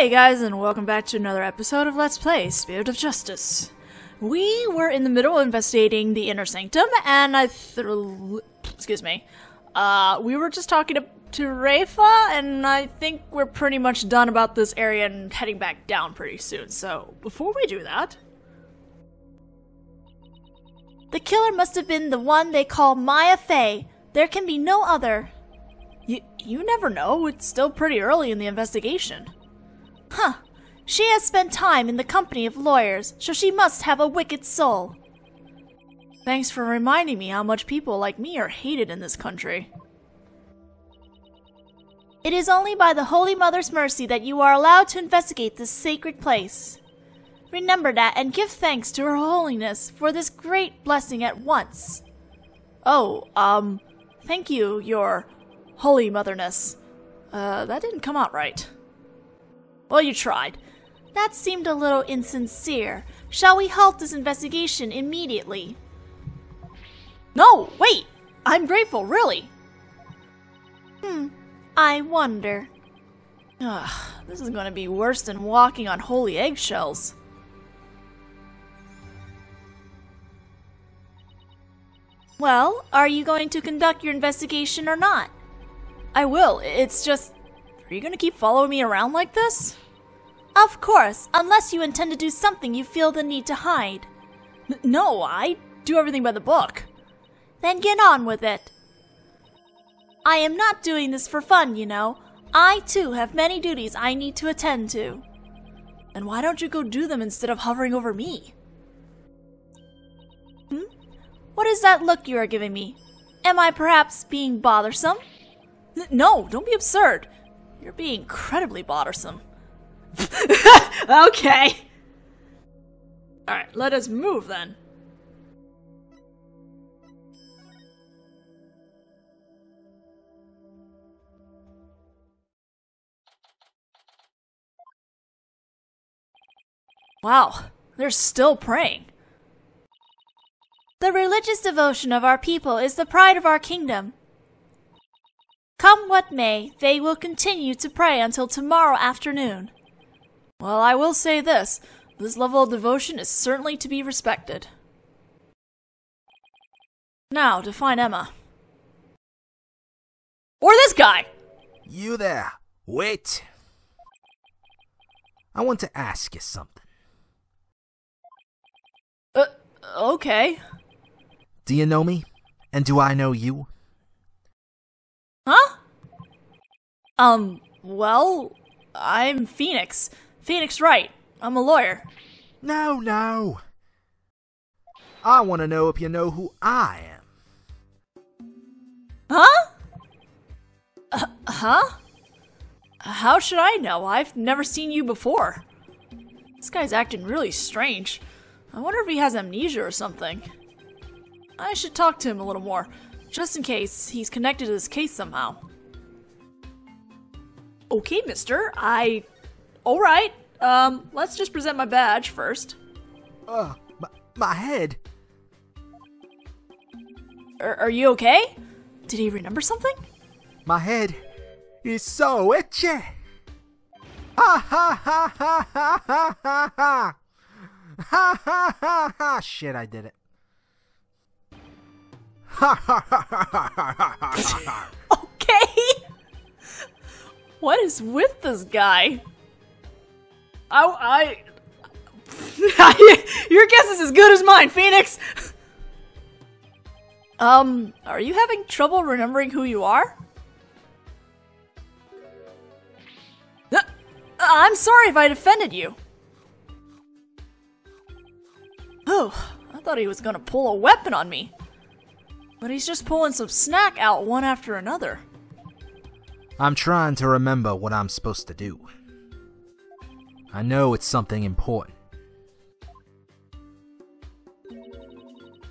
Hey guys, and welcome back to another episode of Let's Play Spirit of Justice. We were in the middle of investigating the Inner Sanctum, and we were just talking to Rayfa, and I think we're pretty much done about this area and heading back down pretty soon. So, before we do that... The killer must have been the one they call Maya Fey. There can be no other. You never know, it's still pretty early in the investigation. Huh. She has spent time in the company of lawyers, so she must have a wicked soul. Thanks for reminding me how much people like me are hated in this country. It is only by the Holy Mother's mercy that you are allowed to investigate this sacred place. Remember that and give thanks to Her Holiness for this great blessing at once. Oh, thank you, Your Holy Motherness. That didn't come out right. Well, you tried. That seemed a little insincere. Shall we halt this investigation immediately? No, wait! I'm grateful, really! I wonder. Ugh, this is gonna be worse than walking on holy eggshells. Well, are you going to conduct your investigation or not? I will, it's just... Are you gonna keep following me around like this? Of course, unless you intend to do something you feel the need to hide. No, I do everything by the book. Then get on with it. I am not doing this for fun, you know. I, too, have many duties I need to attend to. And why don't you go do them instead of hovering over me? What is that look you are giving me? Am I perhaps being bothersome? No, don't be absurd. You're being incredibly bothersome. Okay. Alright, let us move then. Wow, they're still praying. The religious devotion of our people is the pride of our kingdom. Come what may, they will continue to pray until tomorrow afternoon. Well, I will say this. This level of devotion is certainly to be respected. Now, to find Ema. Or this guy! You there. Wait. I want to ask you something. Okay. Do you know me? And do I know you? Huh? Well, I'm Phoenix. Phoenix Wright. I'm a lawyer. No. I want to know if you know who I am. Huh? Huh? How should I know? I've never seen you before. This guy's acting really strange. I wonder if he has amnesia or something. I should talk to him a little more. Just in case he's connected to this case somehow. Okay, mister. Alright. Let's just present my badge first. My head. Are you okay? Did he remember something? My head is so itchy. Ha ha ha ha ha ha ha ha. Ha ha ha ha. Shit, I did it. Okay. What is with this guy? Your guess is as good as mine, Phoenix. Are you having trouble remembering who you are? I'm sorry if I offended you. Oh, I thought he was gonna pull a weapon on me. But he's just pulling some snack out one after another. I'm trying to remember what I'm supposed to do. I know it's something important.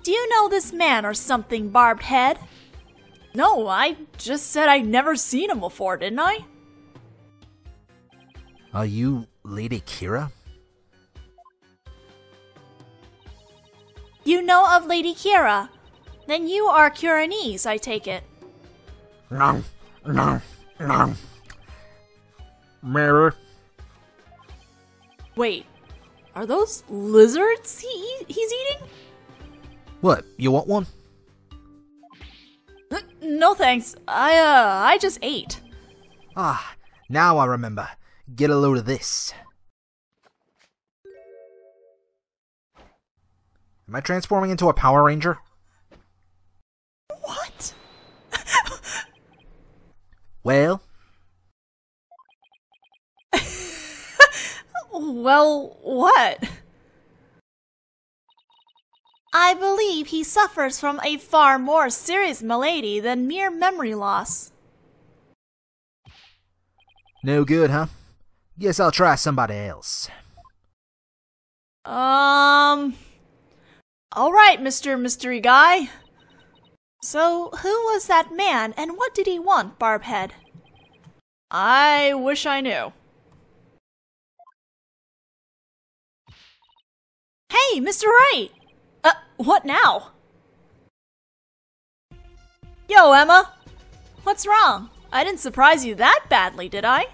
Do you know this man or something, Barbed Head? No, I just said I'd never seen him before, didn't I? Are you Lady Kira? You know of Lady Kira? Then you are Karayanese, I take it. Mirror, Wait, are those lizards he's eating? What, you want one? No thanks, I just ate. Ah, now I remember. Get a load of this. Am I transforming into a Power Ranger? What? Well? Well, what? I believe he suffers from a far more serious malady than mere memory loss. No good, huh? Guess I'll try somebody else. Alright, Mr. Mystery Guy. So, who was that man and what did he want, Barbhead? I wish I knew. Hey, Mr. Wright! What now? Yo, Emma! What's wrong? I didn't surprise you that badly, did I?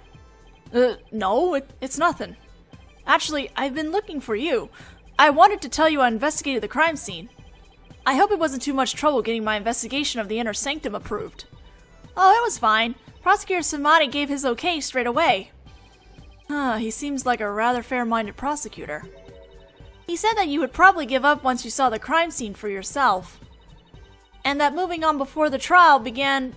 No, it's nothing. Actually, I've been looking for you. I wanted to tell you I investigated the crime scene. I hope it wasn't too much trouble getting my investigation of the Inner Sanctum approved. Oh, it was fine. Prosecutor Sahdmadhi gave his okay straight away. He seems like a rather fair-minded prosecutor. He said that you would probably give up once you saw the crime scene for yourself. And that moving on before the trial began...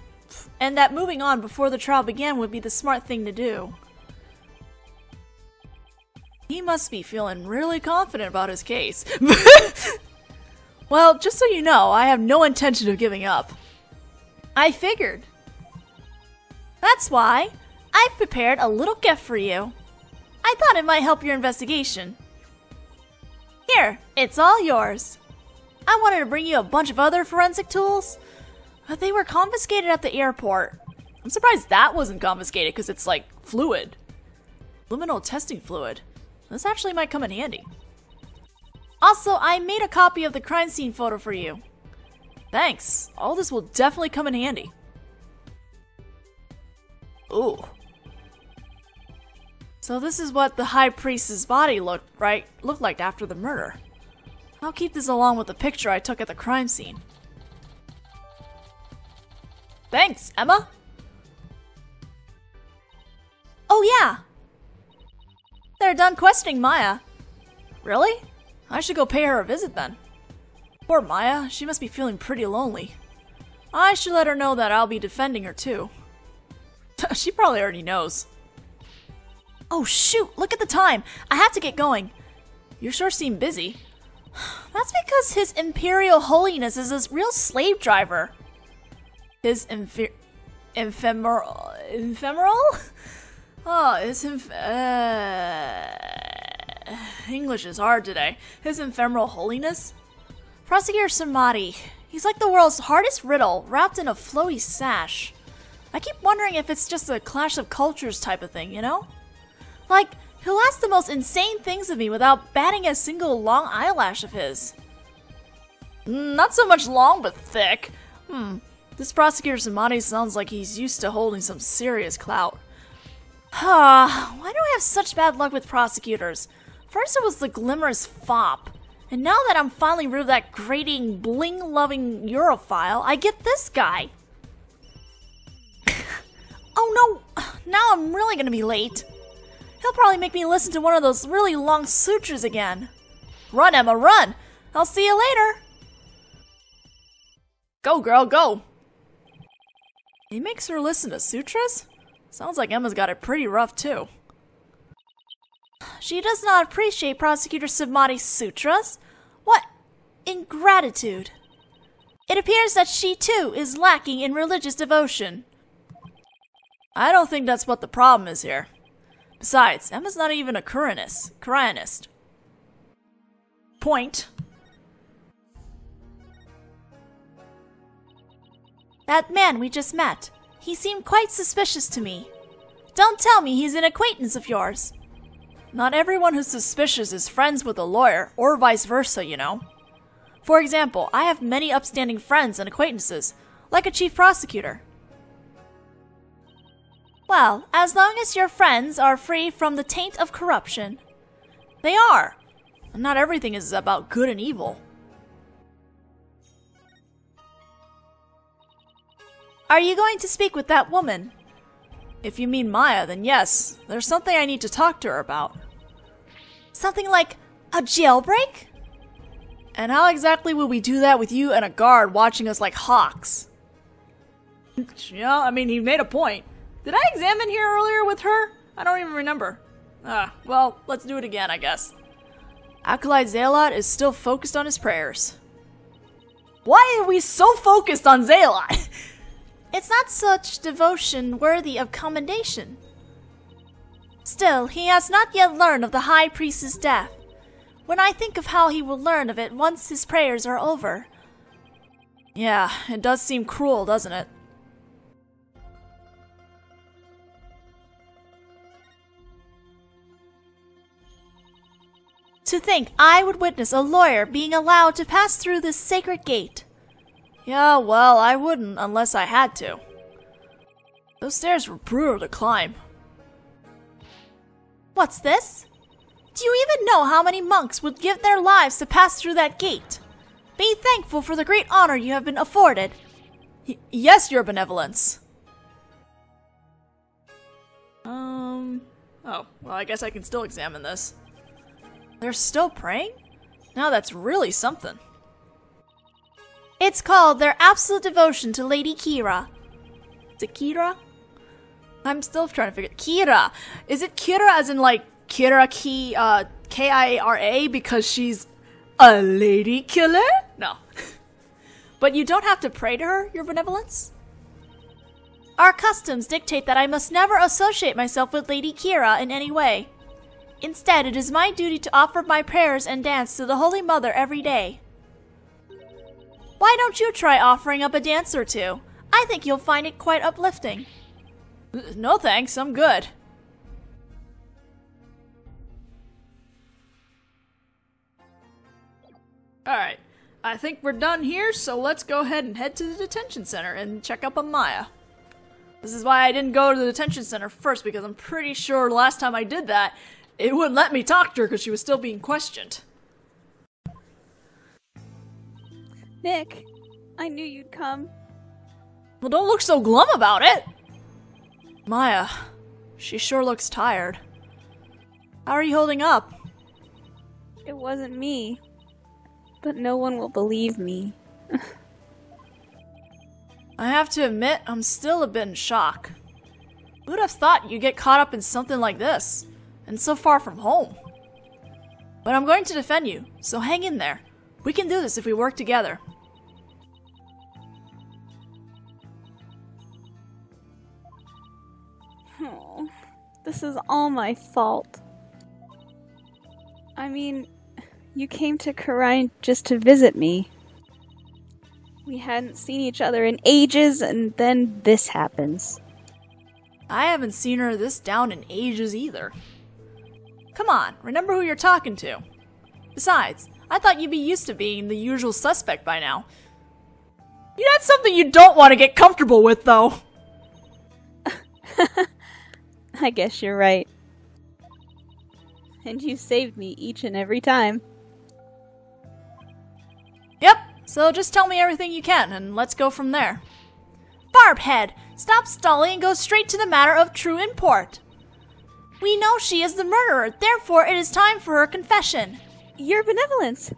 would be the smart thing to do. He must be feeling really confident about his case. Well, just so you know, I have no intention of giving up. I figured. That's why I've prepared a little gift for you. I thought it might help your investigation. Here, it's all yours. I wanted to bring you a bunch of other forensic tools, but they were confiscated at the airport. I'm surprised that wasn't confiscated because it's like fluid. Liminal testing fluid. This actually might come in handy. Also, I made a copy of the crime scene photo for you. Thanks. All this will definitely come in handy. Ooh. So this is what the High Priest's body looked like after the murder. I'll keep this along with the picture I took at the crime scene. Thanks, Emma! Oh yeah! They're done questioning Maya. Really? I should go pay her a visit then. Poor Maya, she must be feeling pretty lonely. I should let her know that I'll be defending her too. She probably already knows. Oh shoot, look at the time! I have to get going. You sure seem busy. That's because His Imperial Holiness is a real slave driver. His ephemeral? Oh, English is hard today. His Ephemeral Holiness? Prosecutor Sahdmadhi. He's like the world's hardest riddle, wrapped in a flowy sash. I keep wondering if it's just a clash of cultures type of thing, you know? Like, he'll ask the most insane things of me without batting a single long eyelash of his. Not so much long, but thick. This Prosecutor Sahdmadhi sounds like he's used to holding some serious clout. Why do I have such bad luck with prosecutors? First it was the glimmerous fop, and now that I'm finally rid of that grating, bling-loving Europhile, I get this guy. Oh no, now I'm really gonna be late. He'll probably make me listen to one of those really long sutras again. Run, Emma, run! I'll see you later! Go, girl, go! He makes her listen to sutras? Sounds like Emma's got it pretty rough, too. She does not appreciate Prosecutor Sahdmadhi's sutras. What ingratitude! It appears that she, too, is lacking in religious devotion. I don't think that's what the problem is here. Besides, Emma's not even a Karayanese. Point. That man we just met. He seemed quite suspicious to me. Don't tell me he's an acquaintance of yours. Not everyone who's suspicious is friends with a lawyer, or vice versa, you know. For example, I have many upstanding friends and acquaintances, like a chief prosecutor. Well, as long as your friends are free from the taint of corruption. They are! And not everything is about good and evil. Are you going to speak with that woman? If you mean Maya, then yes. There's something I need to talk to her about. Something like a jailbreak? And how exactly would we do that with you and a guard watching us like hawks? Yeah, I mean, he made a point. Did I examine here earlier with her? I don't even remember. Well, let's do it again, I guess. Acolyte Zeh'lot is still focused on his prayers. Why are we so focused on Zeh'lot? It's not such devotion worthy of commendation. Still, he has not yet learned of the High Priest's death. When I think of how he will learn of it once his prayers are over. Yeah, it does seem cruel, doesn't it? To think I would witness a lawyer being allowed to pass through this sacred gate. Yeah, well, I wouldn't unless I had to. Those stairs were brutal to climb. What's this? Do you even know how many monks would give their lives to pass through that gate? Be thankful for the great honor you have been afforded. Yes, Your Benevolence. Oh, well, I guess I can still examine this. They're still praying? Now that's really something. It's called their absolute devotion to Lady Kira. Is it Kira? I'm still trying to figure it. Kira! Is it Kira as in like Kira Ki, K-I-A-R-A because she's a lady killer? No. But you don't have to pray to her, Your Benevolence? Our customs dictate that I must never associate myself with Lady Kira in any way. Instead, it is my duty to offer my prayers and dance to the Holy Mother every day. Why don't you try offering up a dance or two? I think you'll find it quite uplifting. No thanks, I'm good. Alright, I think we're done here, so let's go ahead and head to the detention center and check up on Maya. This is why I didn't go to the detention center first, because I'm pretty sure last time I did that, it wouldn't let me talk to her because she was still being questioned. Nick, I knew you'd come. Well, don't look so glum about it! Maya, she sure looks tired. How are you holding up? It wasn't me. But no one will believe me. I have to admit, I'm still a bit in shock. Who would have thought you'd get caught up in something like this? And so far from home. But I'm going to defend you, so hang in there. We can do this if we work together. Oh, this is all my fault. I mean, you came to Khura'in just to visit me. We hadn't seen each other in ages, and then this happens. I haven't seen her this down in ages either. Come on, remember who you're talking to. Besides, I thought you'd be used to being the usual suspect by now. That's something you don't want to get comfortable with, though. I guess you're right. And you saved me each and every time. Yep, so just tell me everything you can, and let's go from there. Barbhead, stop stalling and go straight to the matter of true import. We know she is the murderer, therefore it is time for her confession. Your Benevolence,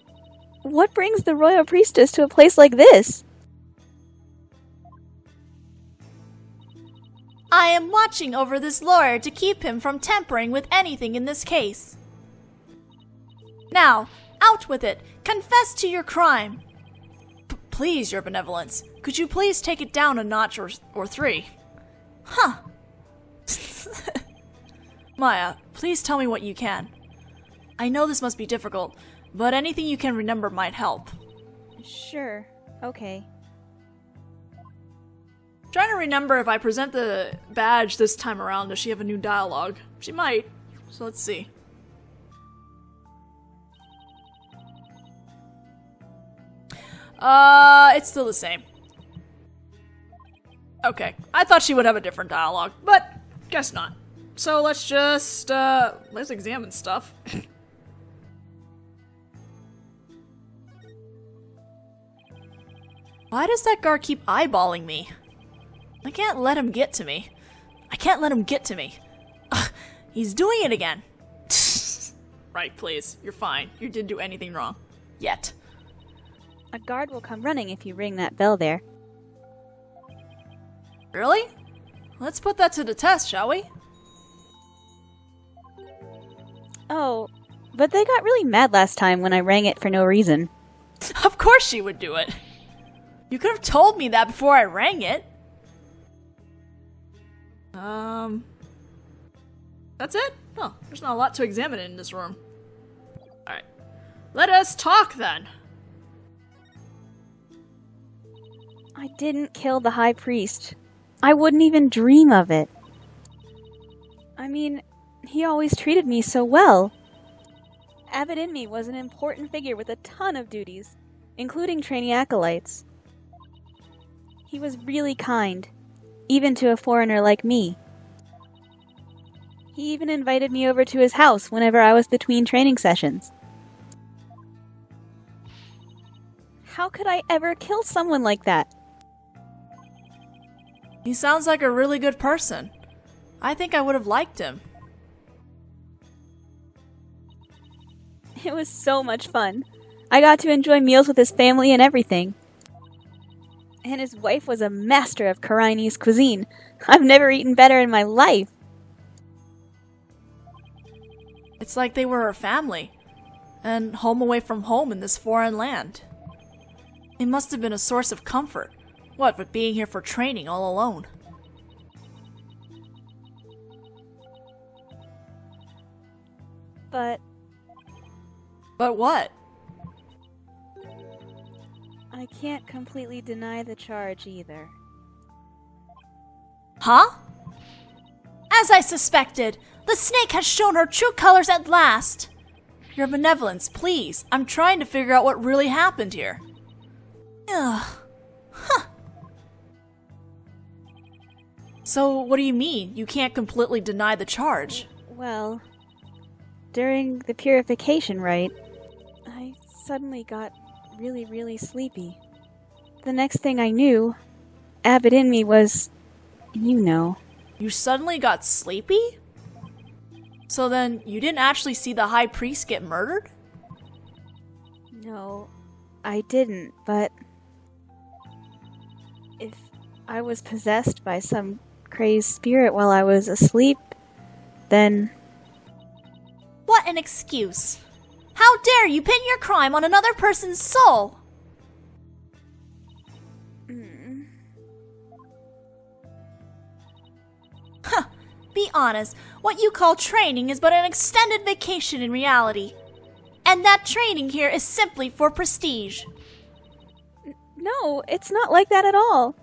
what brings the royal priestess to a place like this? I am watching over this lawyer to keep him from tampering with anything in this case. Now, out with it. Confess to your crime. Please, Your Benevolence, could you please take it down a notch or three? Huh. Maya, please tell me what you can. I know this must be difficult, but anything you can remember might help. Sure, okay. I'm trying to remember if I present the badge this time around, does she have a new dialogue? She might, so let's see. It's still the same. Okay, I thought she would have a different dialogue, but guess not. So let's just, let's examine stuff. Why does that guard keep eyeballing me? I can't let him get to me. I can't let him get to me. Ugh, he's doing it again. Right, please. You're fine. You didn't do anything wrong. Yet. A guard will come running if you ring that bell there. Really? Let's put that to the test, shall we? Oh, but they got really mad last time when I rang it for no reason. Of course she would do it. You could have told me that before I rang it. That's it? Huh, there's not a lot to examine in this room. Alright. Let us talk, then. I didn't kill the High Priest. I wouldn't even dream of it. I mean, he always treated me so well. Abbot Inmee was an important figure with a ton of duties, including trainee acolytes. He was really kind, even to a foreigner like me. He even invited me over to his house whenever I was between training sessions. How could I ever kill someone like that? He sounds like a really good person. I think I would have liked him. It was so much fun. I got to enjoy meals with his family and everything. And his wife was a master of Karayanese cuisine. I've never eaten better in my life. It's like they were her family, and home away from home in this foreign land. It must have been a source of comfort, what with being here for training all alone. But what? I can't completely deny the charge either. Huh? As I suspected! The snake has shown her true colors at last! Your benevolence, please. I'm trying to figure out what really happened here. Ugh. Huh. So, what do you mean? You can't completely deny the charge? Well, during the purification rite, I suddenly got really, really sleepy. The next thing I knew, Abbot Inmee was... you know. You suddenly got sleepy? So then, you didn't actually see the High Priest get murdered? No, I didn't, but... if I was possessed by some crazed spirit while I was asleep, then... What an excuse! How dare you pin your crime on another person's soul! Mm. Huh! Be honest, what you call training is but an extended vacation in reality. And that training here is simply for prestige. No, it's not like that at all.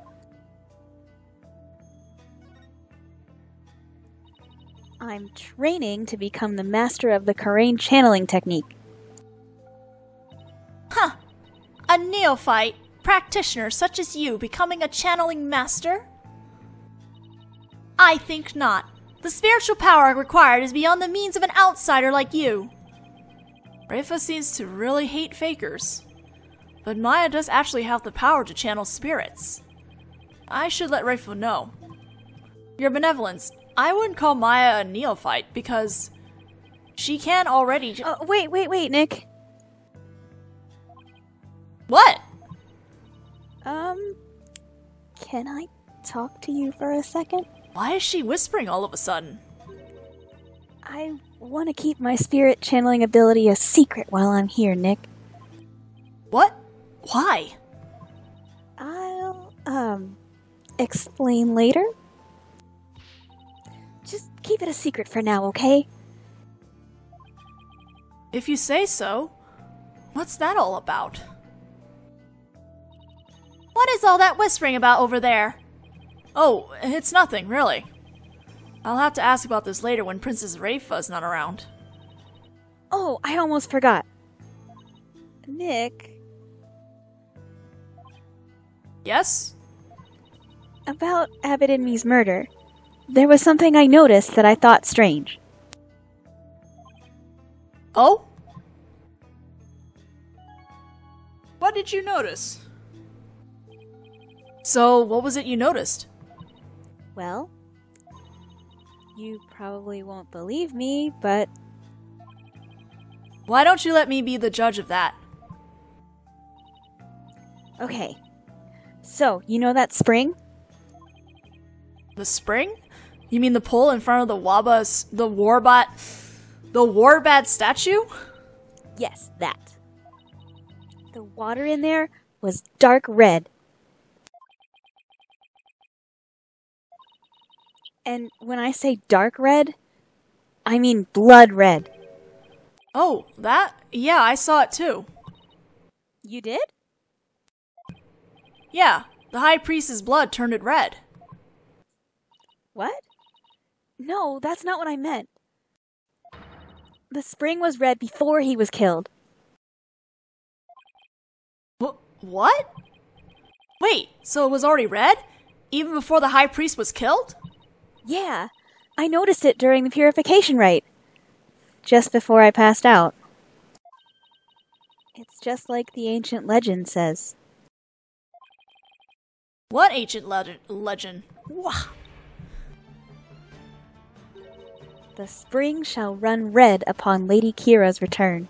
I'm training to become the master of the Khura'in Channeling Technique. Huh. A neophyte practitioner such as you becoming a channeling master? I think not. The spiritual power required is beyond the means of an outsider like you. Rayfa seems to really hate fakers. But Maya does actually have the power to channel spirits. I should let Rayfa know. Your benevolence, I wouldn't call Maya a neophyte because she can already... Wait, Nick. What? Can I talk to you for a second? Why is she whispering all of a sudden? I want to keep my spirit channeling ability a secret while I'm here, Nick. What? Why? I'll, explain later. Just keep it a secret for now, okay? If you say so. What's that all about? What is all that whispering about over there? Oh, it's nothing, really. I'll have to ask about this later when Princess Rayfa's not around. Oh, I almost forgot. Nick? Yes? About Abbot Inmee's murder, there was something I noticed that I thought strange. Oh? What did you notice? So, what was it you noticed? Well, you probably won't believe me, but... Why don't you let me be the judge of that? Okay. So, you know that spring? The spring? You mean the pole in front of the Warbad statue? Yes, that. The water in there was dark red. And when I say dark red, I mean blood red. Oh, that? Yeah, I saw it too. You did? Yeah, the High Priest's blood turned it red. What? No, that's not what I meant. The spring was red before he was killed. What? Wait, so it was already red? Even before the High Priest was killed? Yeah, I noticed it during the purification rite. Just before I passed out. It's just like the ancient legend says. What ancient legend? Wah. The spring shall run red upon Lady Kira's return.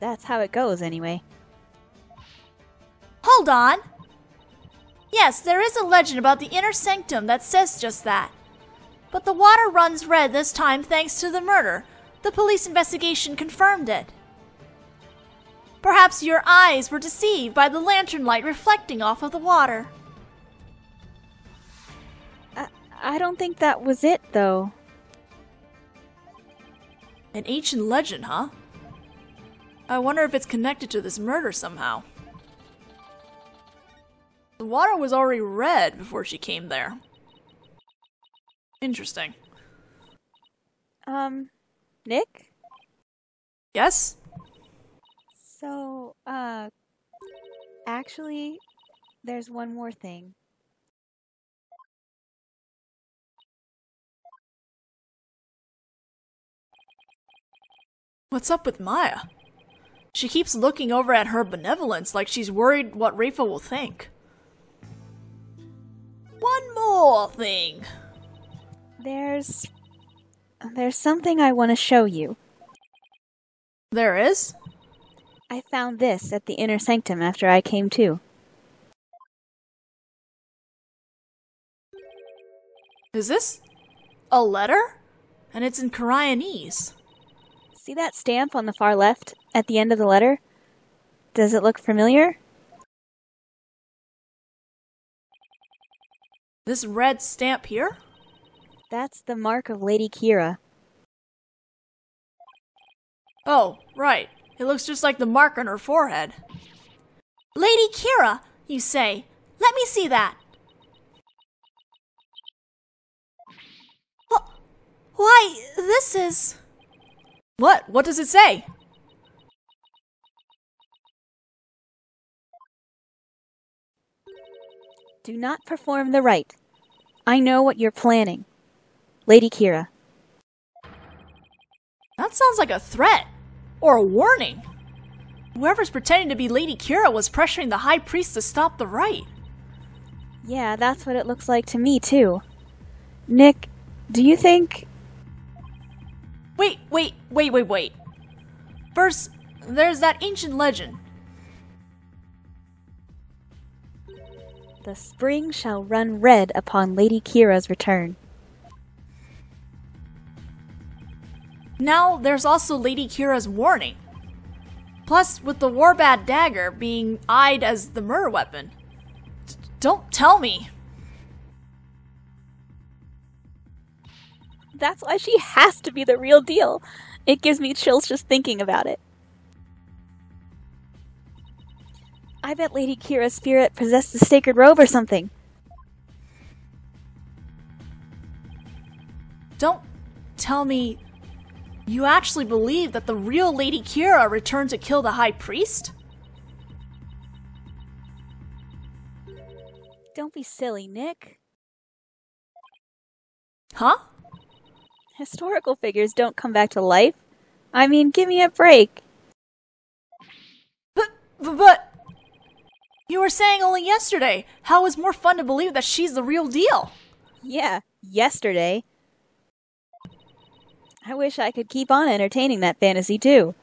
That's how it goes, anyway. Hold on! Yes, there is a legend about the inner sanctum that says just that. But the water runs red this time thanks to the murder. The police investigation confirmed it. Perhaps your eyes were deceived by the lantern light reflecting off of the water. I don't think that was it, though. An ancient legend, huh? I wonder if it's connected to this murder somehow. The water was already red before she came there. Interesting. Nick? Yes? So, actually, there's one more thing. What's up with Maya? She keeps looking over at her benevolence like she's worried what Rayfa will think. One more thing. There's something I want to show you. There is? I found this at the inner sanctum after I came to. Is this a letter? And it's in Karayanese. See that stamp on the far left at the end of the letter? Does it look familiar? This red stamp here? That's the mark of Lady Kira. Oh, right. It looks just like the mark on her forehead. Lady Kira, you say. Let me see that. Why, this is... What? What does it say? Do not perform the rite. I know what you're planning. Lady Kira. That sounds like a threat. Or a warning. Whoever's pretending to be Lady Kira was pressuring the High Priest to stop the rite. Yeah, that's what it looks like to me, too. Nick, do you think... Wait. First, there's that ancient legend. The spring shall run red upon Lady Kira's return. Now, there's also Lady Kira's warning. Plus, with the Warbad dagger being eyed as the murder weapon. Don't tell me! That's why she has to be the real deal. It gives me chills just thinking about it. I bet Lady Kira's spirit possessed the sacred robe or something. Don't tell me you actually believe that the real Lady Kira returned to kill the High Priest? Don't be silly, Nick. Huh? Historical figures don't come back to life. I mean, give me a break. But... You were saying only yesterday how it was more fun to believe that she's the real deal. Yeah, yesterday. I wish I could keep on entertaining that fantasy, too.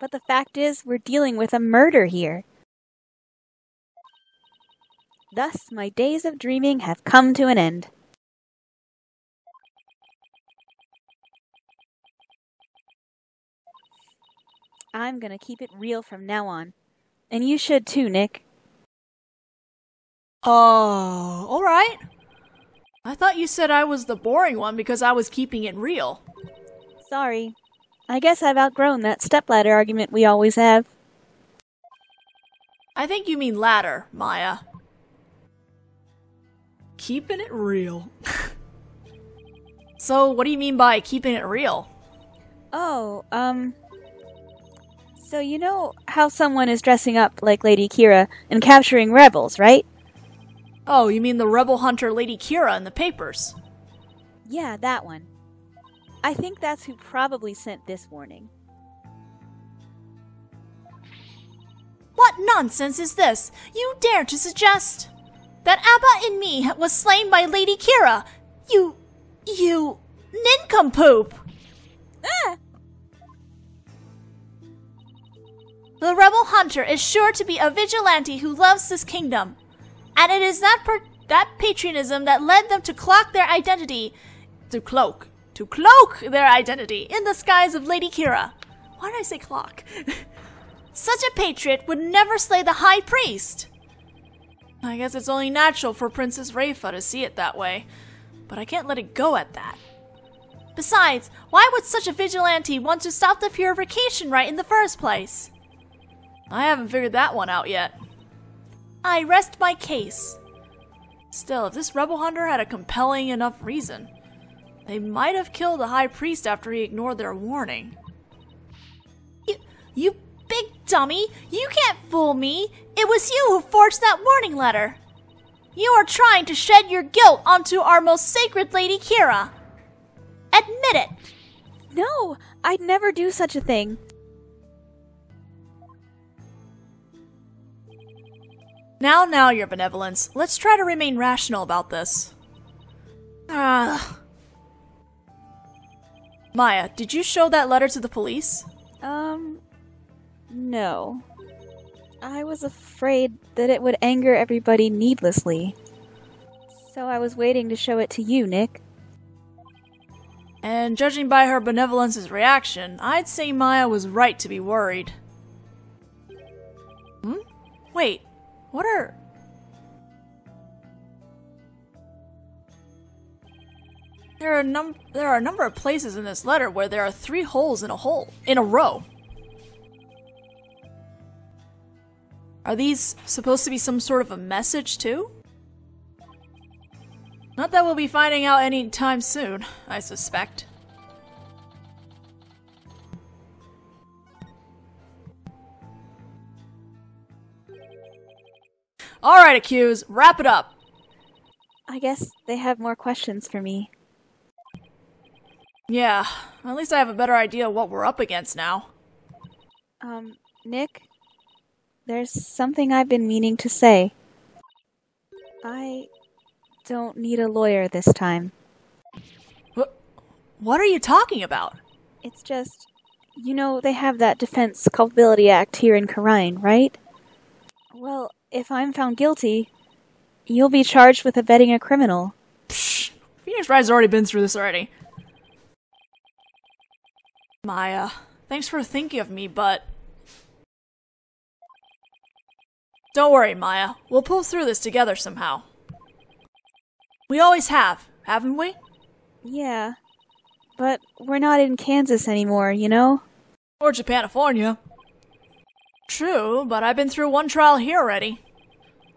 But the fact is, we're dealing with a murder here. Thus, my days of dreaming have come to an end. I'm gonna keep it real from now on. And you should too, Nick. Oh, alright. I thought you said I was the boring one because I was keeping it real. Sorry. I guess I've outgrown that stepladder argument we always have. I think you mean ladder, Maya. Keeping it real. So, what do you mean by keeping it real? Oh, so you know how someone is dressing up like Lady Kira and capturing rebels, right? Oh, you mean the rebel hunter Lady Kira in the papers? Yeah, that one. I think that's who probably sent this warning. What nonsense is this? You dare to suggest that Abbot Inmee was slain by Lady Kira? You nincompoop! Ah! The rebel hunter is sure to be a vigilante who loves this kingdom, and it is that patriotism that led them to cloak their identity in the skies of Lady Kira. Why did I say clock? Such a patriot would never slay the high priest. I guess it's only natural for Princess Rayfa to see it that way, but I can't let it go at that. Besides, why would such a vigilante want to stop the purification rite in the first place? I haven't figured that one out yet. I rest my case. Still, if this rebel hunter had a compelling enough reason, they might have killed the high priest after he ignored their warning. You big dummy! You can't fool me! It was you who forged that warning letter! You are trying to shed your guilt onto our most sacred Lady Kira! Admit it! No, I'd never do such a thing. Now, your benevolence. Let's try to remain rational about this. Maya, did you show that letter to the police? No. I was afraid that it would anger everybody needlessly. So I was waiting to show it to you, Nick. And judging by her benevolence's reaction, I'd say Maya was right to be worried. Wait. There are a number of places in this letter where there are three holes in a row. Are these supposed to be some sort of a message too? Not that we'll be finding out any time soon, I suspect. Alright, Accuse, wrap it up! I guess they have more questions for me. Yeah, at least I have a better idea of what we're up against now. Nick? There's something I've been meaning to say. I don't need a lawyer this time. What are you talking about? It's just, you know, they have that Defense Culpability Act here in Khura'in, right? Well, if I'm found guilty, you'll be charged with abetting a criminal. Psh, Phoenix Wright's already been through this already. Maya, thanks for thinking of me, but... Don't worry, Maya. We'll pull through this together somehow. We always have, haven't we? Yeah, but we're not in Kansas anymore, you know? Or Japanifornia. True, but I've been through one trial here already,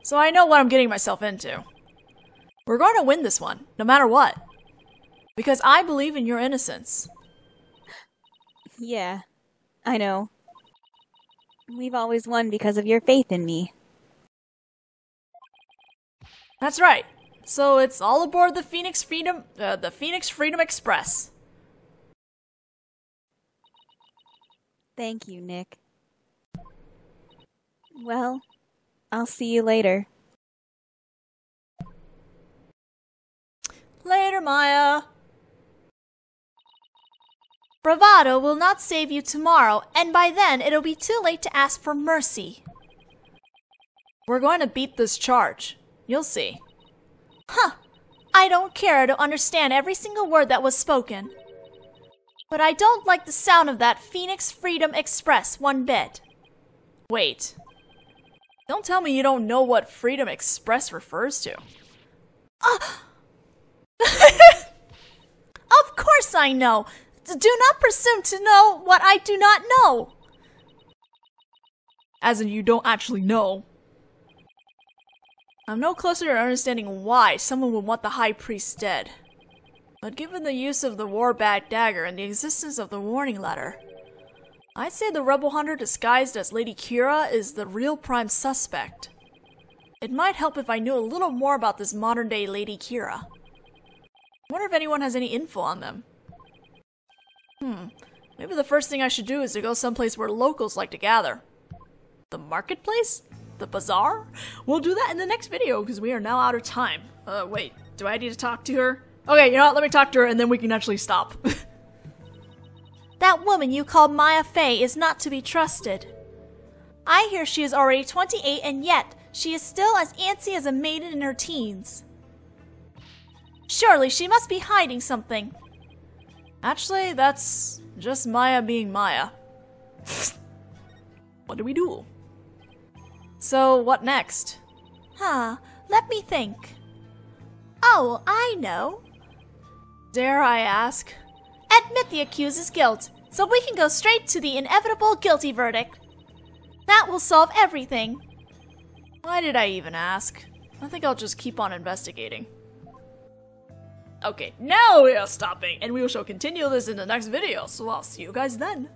so I know what I'm getting myself into. We're going to win this one, no matter what, because I believe in your innocence. Yeah, I know. We've always won because of your faith in me. That's right. So it's all aboard the Phoenix Freedom Express. Thank you, Nick. Well, I'll see you later. Later, Maya. Bravado will not save you tomorrow, and by then it'll be too late to ask for mercy. We're going to beat this charge. You'll see. Huh. I don't care to understand every single word that was spoken. But I don't like the sound of that Phoenix Freedom Express one bit. Wait. Don't tell me you don't know what Freedom Express refers to. Of course I know! Do not presume to know what I do not know! As in, you don't actually know. I'm no closer to understanding why someone would want the High Priest dead. But given the use of the Warbad dagger and the existence of the warning letter, I'd say the rebel hunter disguised as Lady Kira is the real prime suspect. It might help if I knew a little more about this modern-day Lady Kira. I wonder if anyone has any info on them. Maybe the first thing I should do is to go someplace where locals like to gather. The marketplace? The bazaar? We'll do that in the next video, because we are now out of time. Wait, do I need to talk to her? Okay, you know what, let me talk to her and then we can actually stop. That woman you call Maya Fey is not to be trusted. I hear she is already 28 and yet, she is still as antsy as a maiden in her teens. Surely she must be hiding something. Actually, that's just Maya being Maya. What do we do? So, what next? Let me think. Oh, I know. Dare I ask? Admit the accused's guilt, so we can go straight to the inevitable guilty verdict. That will solve everything. Why did I even ask? I think I'll just keep on investigating. Okay, now we are stopping, and we shall continue this in the next video, so I'll see you guys then.